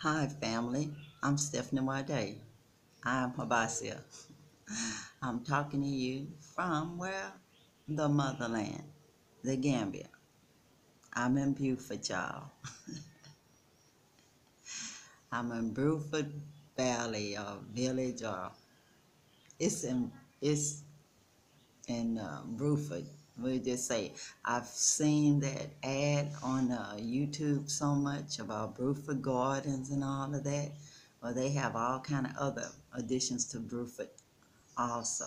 Hi family, I'm Stephanie Nwadiei. I'm HYBASIA. I'm talking to you from where? The motherland, the Gambia. I'm in Beaufort, y'all. I'm in Bruford Valley or Village, or it's in Bruford. We'll just say, I've seen that ad on YouTube so much about Bruford Gardens and all of that. Well, they have all kind of other additions to Bruford also.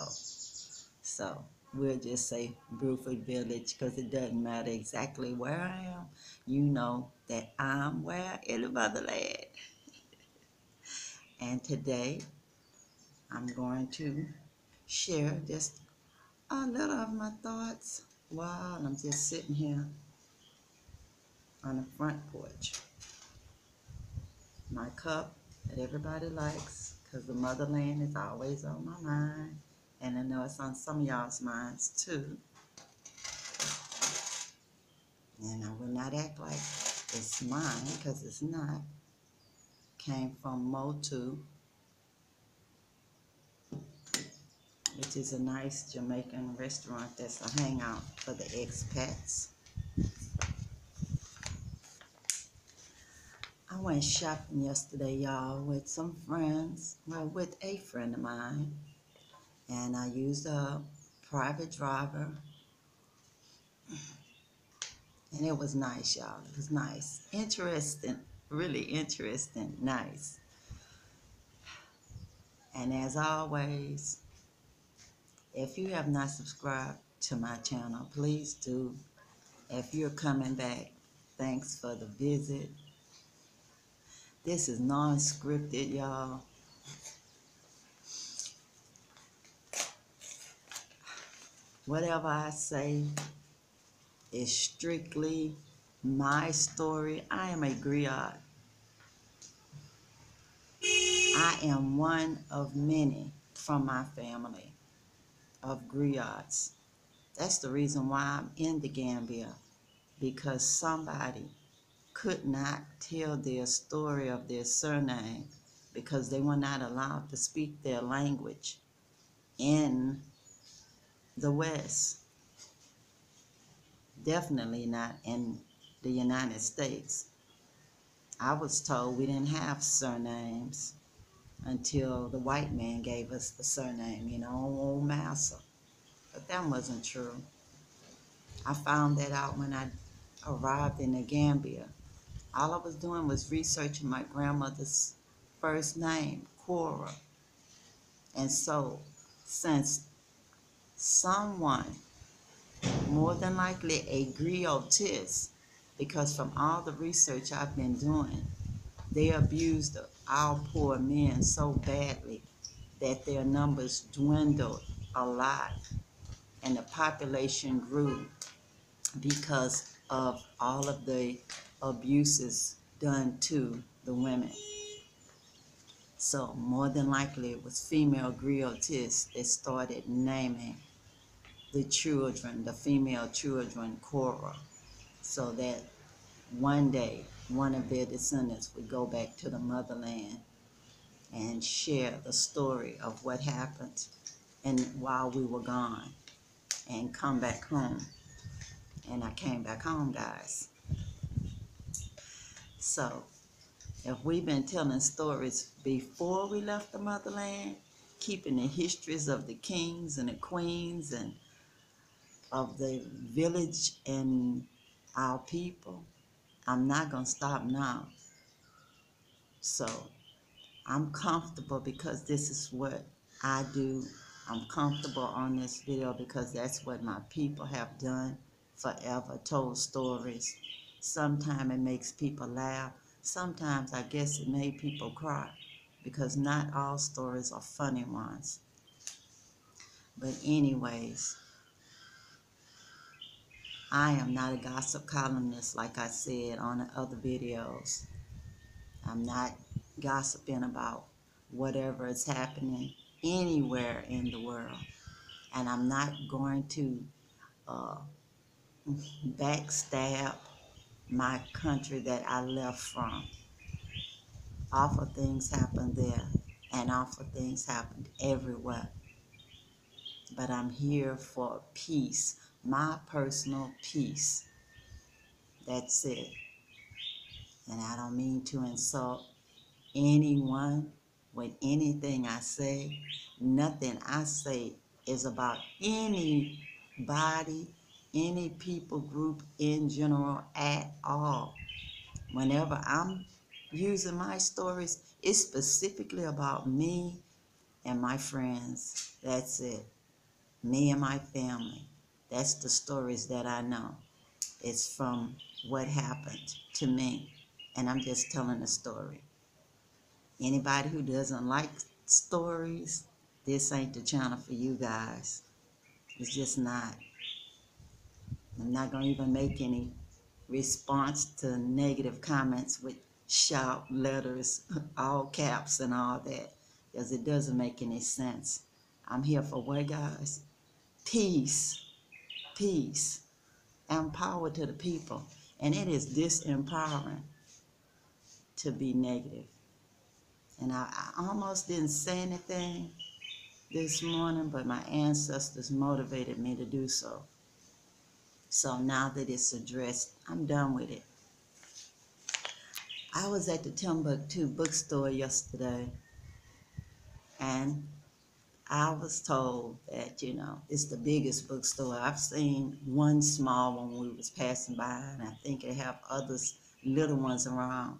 So we'll just say Bruford Village, because it doesn't matter exactly where I am. You know that I'm where? In the motherland. And today, I'm going to share just a little of my thoughts while I'm just sitting here on the front porch. My cup that everybody likes, because the motherland is always on my mind, and I know it's on some of y'all's minds too. And I will not act like it's mine, because it's not. Came from Motu, which is a nice Jamaican restaurant that's a hangout for the expats. I went shopping yesterday, y'all, with some friends, well, with a friend of mine, and I used a private driver, and it was nice, y'all. It was nice, interesting, really interesting, nice. And as always, if you have not subscribed to my channel, please do. If you're coming back, thanks for the visit. This is non-scripted, y'all. Whatever I say is strictly my story. I am a griot. I am one of many from my family of griots. That's the reason why I'm in the Gambia, because somebody could not tell their story of their surname because they were not allowed to speak their language in the West. Definitely not in the United States. I was told we didn't have surnames until the white man gave us the surname, you know, old massa. But that wasn't true. I found that out when I arrived in the Gambia. All I was doing was researching my grandmother's first name, Cora. And so, since someone, more than likely a griotist, because from all the research I've been doing, they abused our poor men so badly that their numbers dwindled a lot, and the population grew because of all of the abuses done to the women. So more than likely it was female griotists that started naming the children, the female children, Cora, so that one day one of their descendants would go back to the motherland and share the story of what happened and while we were gone, and come back home. And I came back home, guys. So if we've been telling stories before we left the motherland, keeping the histories of the kings and the queens and of the village and our people, I'm not going to stop now. So I'm comfortable because this is what I do. I'm comfortable on this video because that's what my people have done forever, told stories. Sometimes it makes people laugh. Sometimes I guess it made people cry, because not all stories are funny ones. But anyways, I am not a gossip columnist, like I said on the other videos. I'm not gossiping about whatever is happening anywhere in the world. And I'm not going to backstab my country that I left from. Awful things happened there, and awful things happened everywhere. But I'm here for peace, my personal peace. That's it. And I don't mean to insult anyone with anything I say. Nothing I say is about anybody, any people group in general at all. Whenever I'm using my stories, it's specifically about me and my friends. That's it. Me and my family. That's the stories that I know. It's from what happened to me. And I'm just telling a story. Anybody who doesn't like stories, this ain't the channel for you guys. It's just not. I'm not going to even make any response to negative comments with shout letters, all caps and all that, because it doesn't make any sense. I'm here for what, guys? Peace. Peace. And power to the people. And it is disempowering to be negative. And I almost didn't say anything this morning, but my ancestors motivated me to do so. So now that it's addressed, I'm done with it. I was at the Timbuktu bookstore yesterday, and I was told that, you know, it's the biggest bookstore. I've seen one small one when we was passing by, and I think they have others, little ones around.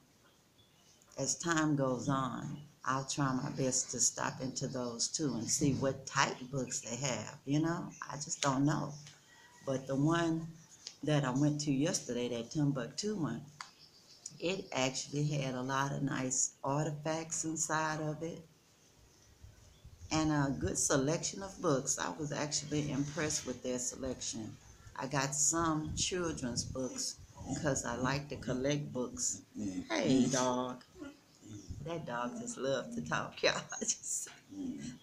As time goes on, I'll try my best to stop into those too and see what type of books they have, you know? I just don't know. But the one that I went to yesterday, that Timbuktu one, it actually had a lot of nice artifacts inside of it. And a good selection of books. I was actually impressed with their selection. I got some children's books because I like to collect books. Hey, dog. That dog just loves to talk, y'all.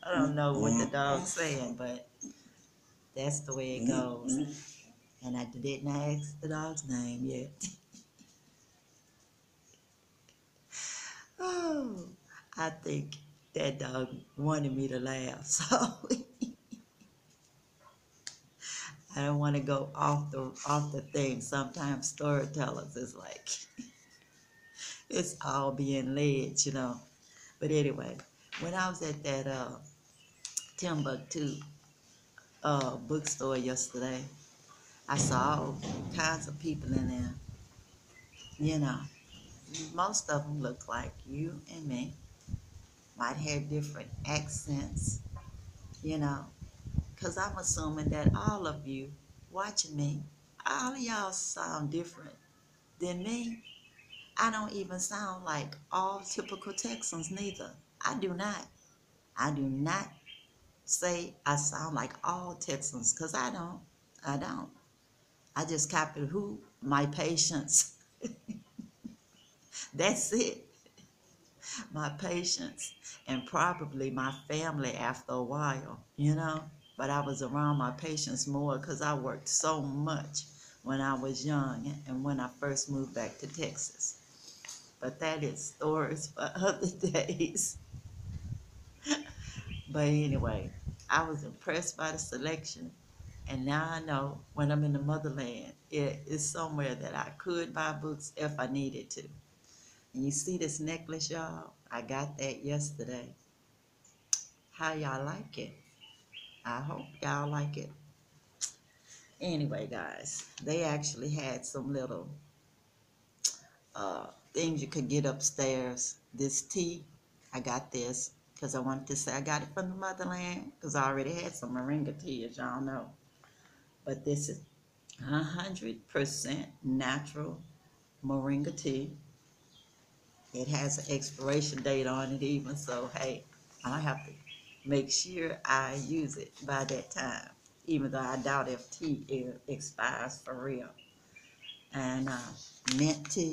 I don't know what the dog's saying, but that's the way it goes. And I didn't ask the dog's name yet. Oh, I think that dog wanted me to laugh, so I don't want to go off the thing. Sometimes storytellers is like it's all being led, you know. But anyway, when I was at that Timbuktu bookstore yesterday, I saw all kinds of people in there. You know, most of them look like you and me. Might have different accents, you know, because I'm assuming that all of you watching me, all of y'all sound different than me. I don't even sound like all typical Texans neither. I do not. I do not say I sound like all Texans because I don't. I don't. I just copied who? My patients. That's it. My patients and probably my family after a while, you know. But I was around my patients more because I worked so much when I was young and when I first moved back to Texas. But that is stories for other days. But anyway, I was impressed by the selection. And now I know when I'm in the motherland, it is somewhere that I could buy books if I needed to. And you see this necklace, y'all? I got that yesterday. How y'all like it? I hope y'all like it. Anyway, guys, they actually had some little things you could get upstairs. This tea, I got this because I wanted to say I got it from the motherland because I already had some moringa tea, as y'all know. But this is 100% natural moringa tea. It has an expiration date on it even, so hey, I have to make sure I use it by that time, even though I doubt if tea expires for real. And mint tea,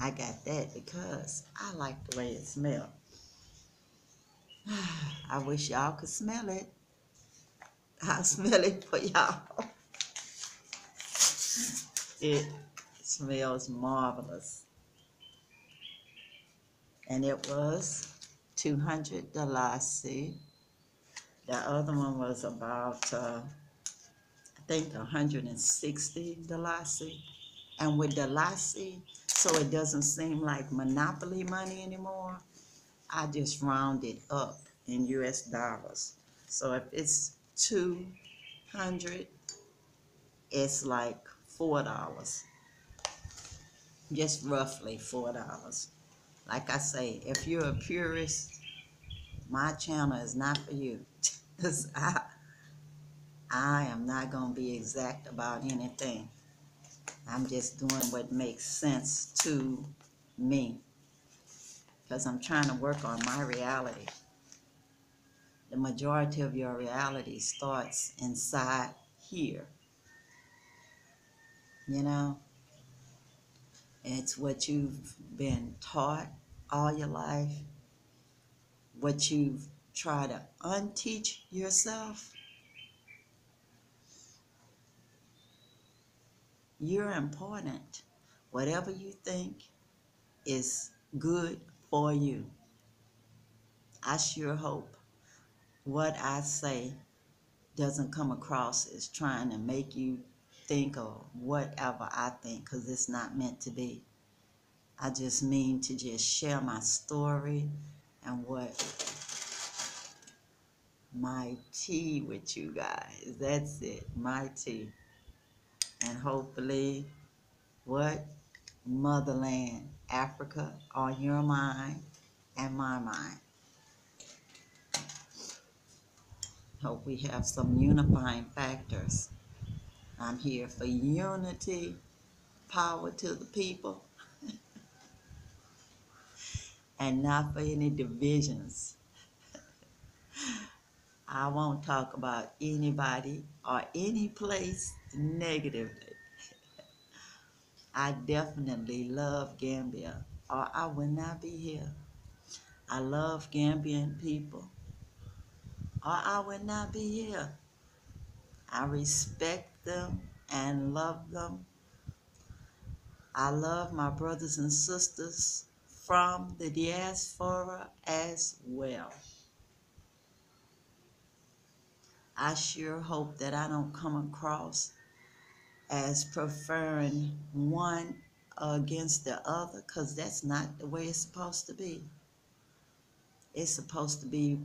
I got that because I like the way it smells. I wish y'all could smell it. I'll smell it for y'all. It smells marvelous. and it was 200 dalasi. The other one was about, I think, 160 dalasi. And with dalasi, so it doesn't seem like monopoly money anymore, I just round it up in US dollars. So if it's 200, it's like $4, just roughly $4. Like I say, if you're a purist, my channel is not for you. Because I am not going to be exact about anything. I'm just doing what makes sense to me, because I'm trying to work on my reality. The majority of your reality starts inside here. You know, it's what you've been taught all your life, what you've tried to unteach yourself. You're important. Whatever you think is good for you, I sure hope what I say doesn't come across as trying to make you think or whatever I think, because it's not meant to be. I just mean to just share my story and what my tea with you guys. That's it, my tea. And hopefully, what? Motherland, Africa, on your mind and my mind. Hope we have some unifying factors. I'm here for unity, power to the people, and not for any divisions. I won't talk about anybody or any place negatively. I definitely love Gambia, or I would not be here. I love Gambian people, or I would not be here. I respect them and love them. I love my brothers and sisters from the diaspora as well. I sure hope that I don't come across as preferring one against the other, because that's not the way it's supposed to be. It's supposed to be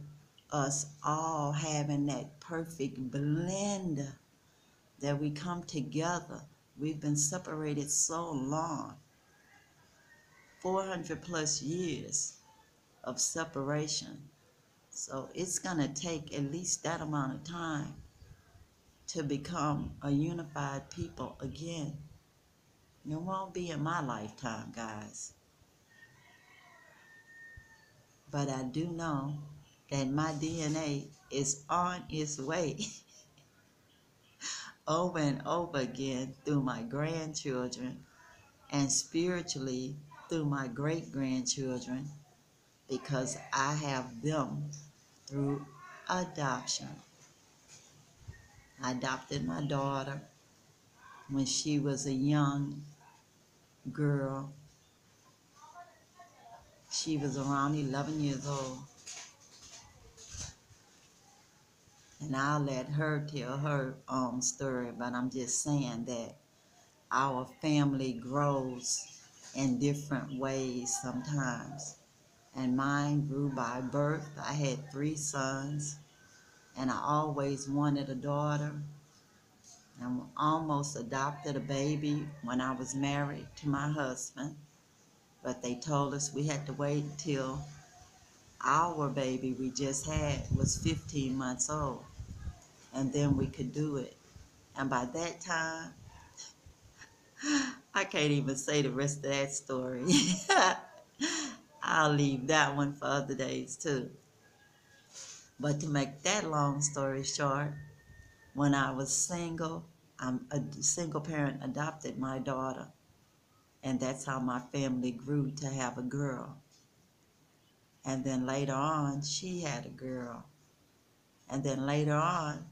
us all having that perfect blend that we come together. We've been separated so long, 400 plus years of separation. So it's going to take at least that amount of time to become a unified people again. It won't be in my lifetime, guys. But I do know that my DNA is on its way over and over again through my grandchildren, and spiritually through my great-grandchildren, because I have them through adoption. I adopted my daughter when she was a young girl. She was around 11 years old. And I'll let her tell her own story, but I'm just saying that our family grows in different ways sometimes. And mine grew by birth. I had 3 sons, and I always wanted a daughter. I almost adopted a baby when I was married to my husband, but they told us we had to wait until our baby we just had was 15 months old, and then we could do it. And by that time, I can't even say the rest of that story. I'll leave that one for other days too. But to make that long story short, when I was single, a single parent adopted my daughter. And that's how my family grew to have a girl. And then later on, she had a girl. And then later on,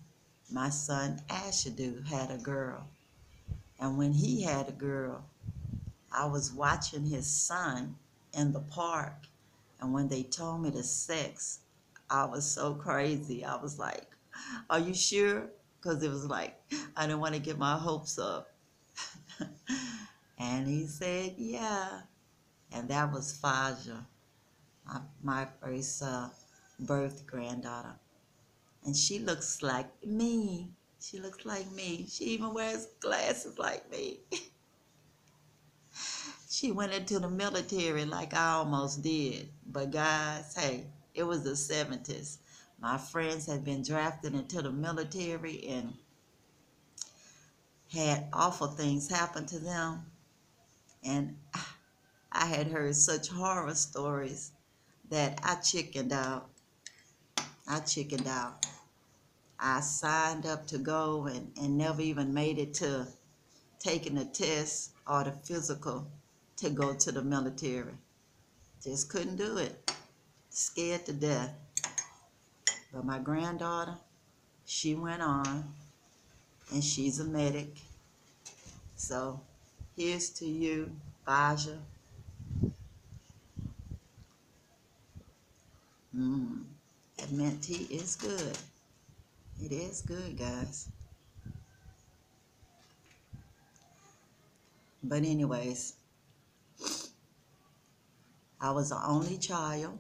my son Ashadu had a girl. And when he had a girl, I was watching his son in the park, And when they told me the sex, I was so crazy. I was like, are you sure? Because it was like, I didn't want to get my hopes up. And he said, yeah. And that was Faja, my first birth granddaughter. And she looks like me. She looks like me. She even wears glasses like me. She went into the military like I almost did. But guys, hey, it was the 70s. My friends had been drafted into the military and had awful things happen to them. And I had heard such horror stories that I chickened out. I chickened out. I signed up to go and never even made it to taking the test or the physical to go to the military. Just couldn't do it. Scared to death. But my granddaughter, she went on, and she's a medic. So here's to you, Faja. That mint tea is good. It is good, guys. But anyways, I was the only child.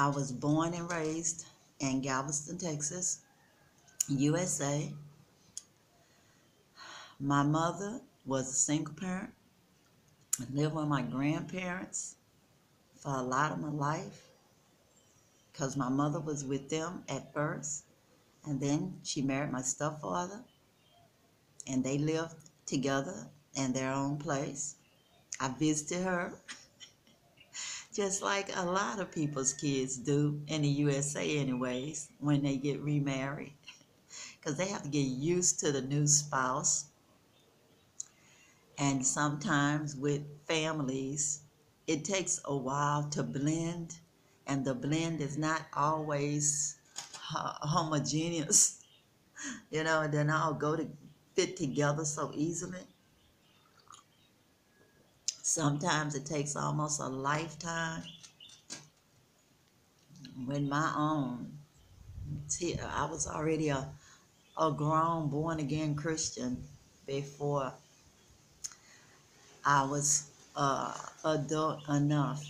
I was born and raised in Galveston, Texas, USA. My mother was a single parent. I lived with my grandparents for a lot of my life because my mother was with them at first, and then she married my stepfather, and they lived together in their own place. I visited her just like a lot of people's kids do in the USA anyways when they get remarried, because they have to get used to the new spouse. And sometimes with families, it takes a while to blend, and the blend is not always homogeneous. You know, and then I'll go to fit together so easily. Sometimes it takes almost a lifetime. With my own, I was already a grown, born-again Christian before I was adult enough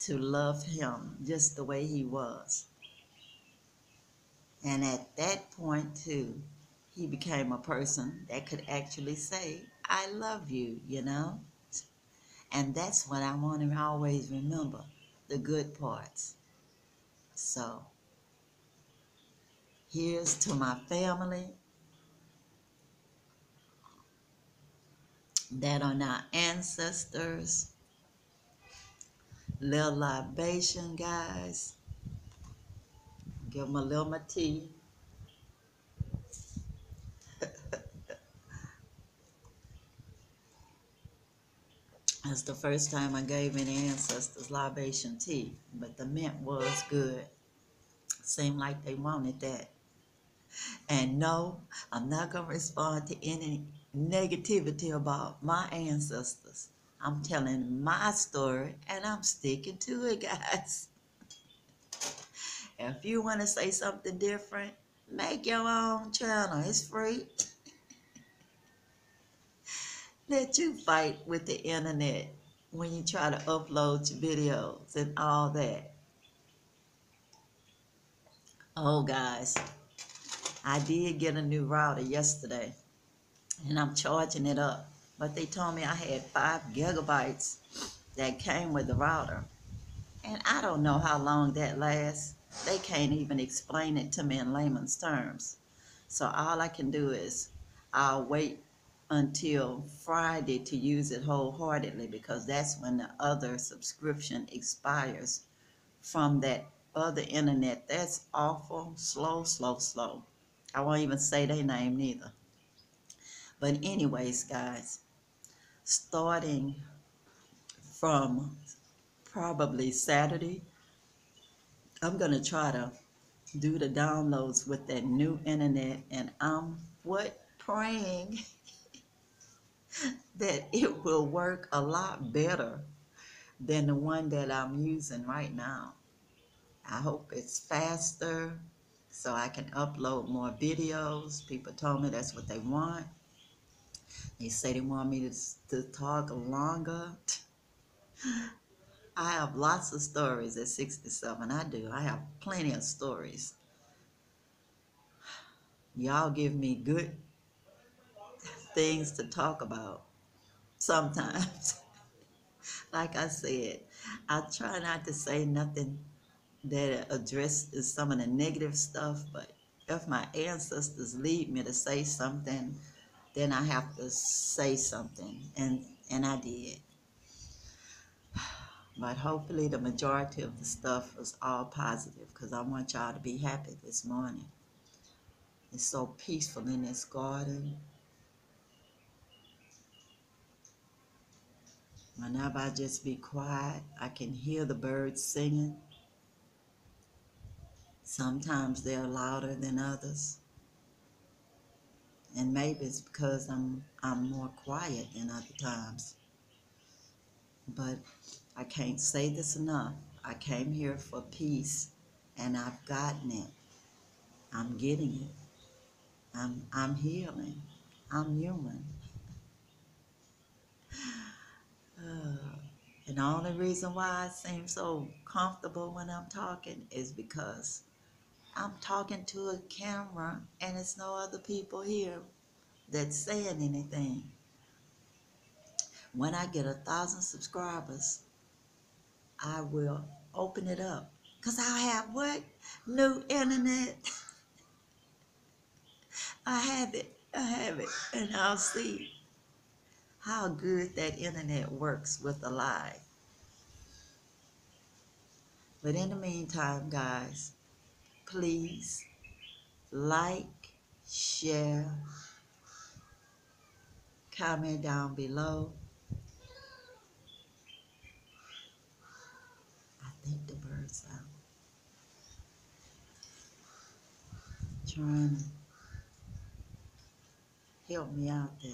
to love him just the way he was. And at that point, too, he became a person that could actually say, I love you, you know? And that's what I want him to always remember, the good parts. So, here's to my family that are our ancestors. Little libation, guys. Give them a little my tea. That's the first time I gave any ancestors libation tea, but the mint was good. Seemed like they wanted that. And no, I'm not going to respond to any negativity about my ancestors. I'm telling my story and I'm sticking to it, guys. If you want to say something different, make your own channel. It's free. Let you fight with the internet when you try to upload your videos and all that. Oh, guys, I did get a new router yesterday. And I'm charging it up. But they told me I had 5 gigabytes that came with the router. And I don't know how long that lasts. They can't even explain it to me in layman's terms. So all I can do is I'll wait until Friday to use it wholeheartedly, because that's when the other subscription expires from that other internet. That's awful slow, slow, slow. I won't even say their name neither. But anyways, guys, starting from probably Saturday, I'm going to try to do the downloads with that new internet, and I'm praying that it will work a lot better than the one that I'm using right now. I hope it's faster so I can upload more videos. People told me that's what they want. They say they want me to talk longer. I have lots of stories at 67. I do. I have plenty of stories. Y'all give me good things to talk about sometimes. Like I said, I try not to say nothing that addresses some of the negative stuff, but if my ancestors lead me to say something, then I have to say something, and I did. But hopefully the majority of the stuff was all positive, because I want y'all to be happy this morning. It's so peaceful in this garden. Whenever I just be quiet, I can hear the birds singing. Sometimes they're louder than others. And maybe it's because I'm more quiet than other times. But I can't say this enough. I came here for peace, and I've gotten it. I'm getting it. I'm healing. I'm human. And the only reason why I seem so comfortable when I'm talking is because I'm talking to a camera and there's no other people here that's saying anything. When I get 1,000 subscribers, I will open it up, because I have what? New internet. I have it, and I'll see how good that internet works with a live. But in the meantime, guys, please like, share, comment down below. I think the birds are trying to help me out there.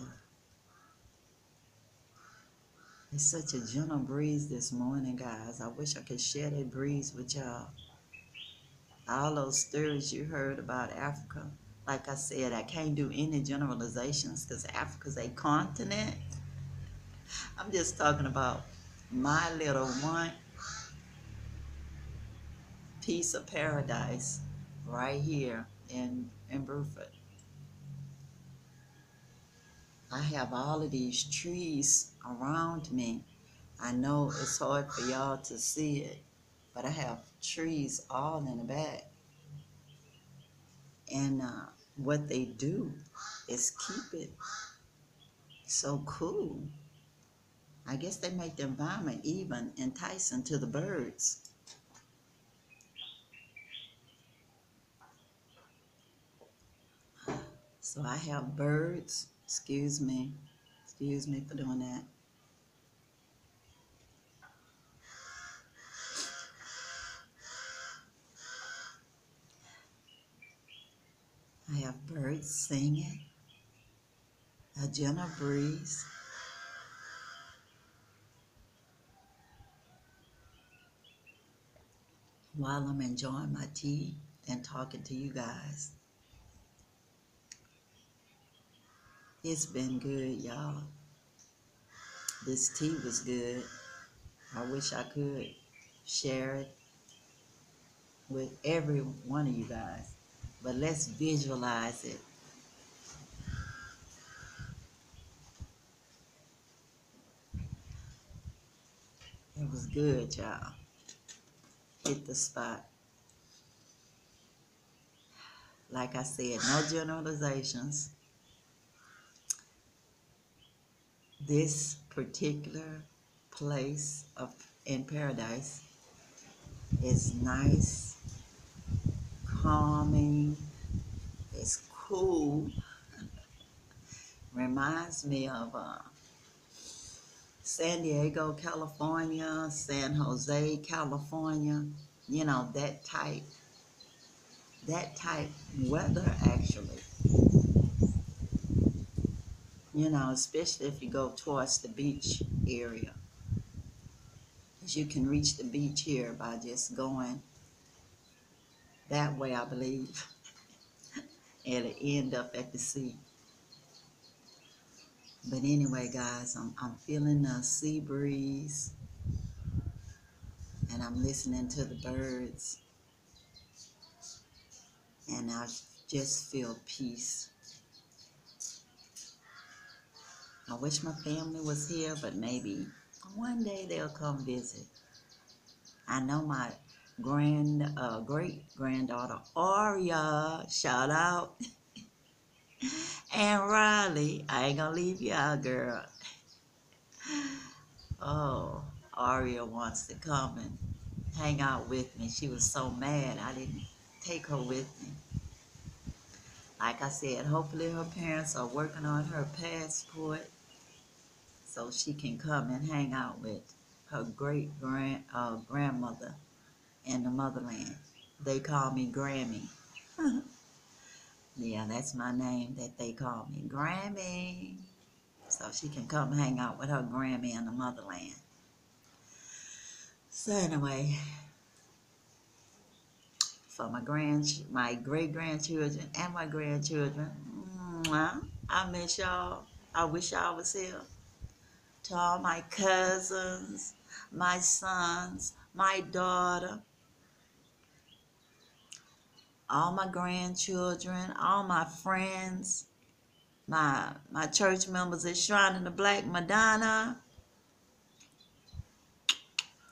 It's such a gentle breeze this morning, guys. I wish I could share that breeze with y'all. All those stories you heard about Africa. Like I said, I can't do any generalizations because Africa's a continent. I'm just talking about my little one piece of paradise right here in Bruford. I have all of these trees around me. I know it's hard for y'all to see it, but I have trees all in the back. And what they do is keep it so cool. I guess they make the environment even enticing to the birds. So I have birds. Excuse me for doing that. I have birds singing, a gentle breeze. While I'm enjoying my tea and talking to you guys. It's been good, y'all. This tea was good. I wish I could share it with every one of you guys. But let's visualize it. It was good, y'all. Hit the spot. Like I said, no generalizations. This particular place in paradise is nice, calming, it's cool. Reminds me of San Diego, California, San Jose, California, you know, that type weather actually. you know, especially if you go towards the beach area. Because you can reach the beach here by just going that way, I believe, and it'll end up at the sea. But anyway, guys, I'm feeling the sea breeze, and I'm listening to the birds, and I just feel peace. I wish my family was here, but maybe one day they'll come visit. I know my great-granddaughter Aria, shout out, and Riley, I ain't gonna leave you out, girl. Oh, Aria wants to come and hang out with me. She was so mad I didn't take her with me. Like I said, hopefully her parents are working on her passport so she can come and hang out with her great-grandmother in the motherland. They call me Grammy. Yeah, that's my name that they call me, Grammy. So she can come hang out with her Grammy in the motherland. So anyway, for my great-grandchildren and my grandchildren, I miss y'all. I wish y'all was here. To all my cousins, my sons, my daughter, all my grandchildren, all my friends, my church members at Shrine of the Black Madonna.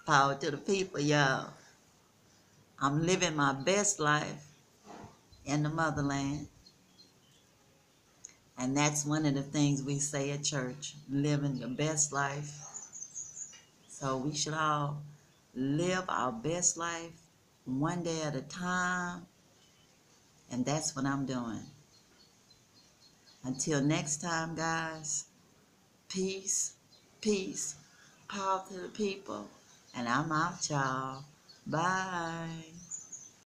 Power to the people, y'all. I'm living my best life in the motherland. And that's one of the things we say at church, living your best life. So we should all live our best life one day at a time. And that's what I'm doing. Until next time, guys, peace, peace, power to the people. And I'm out, y'all. Bye.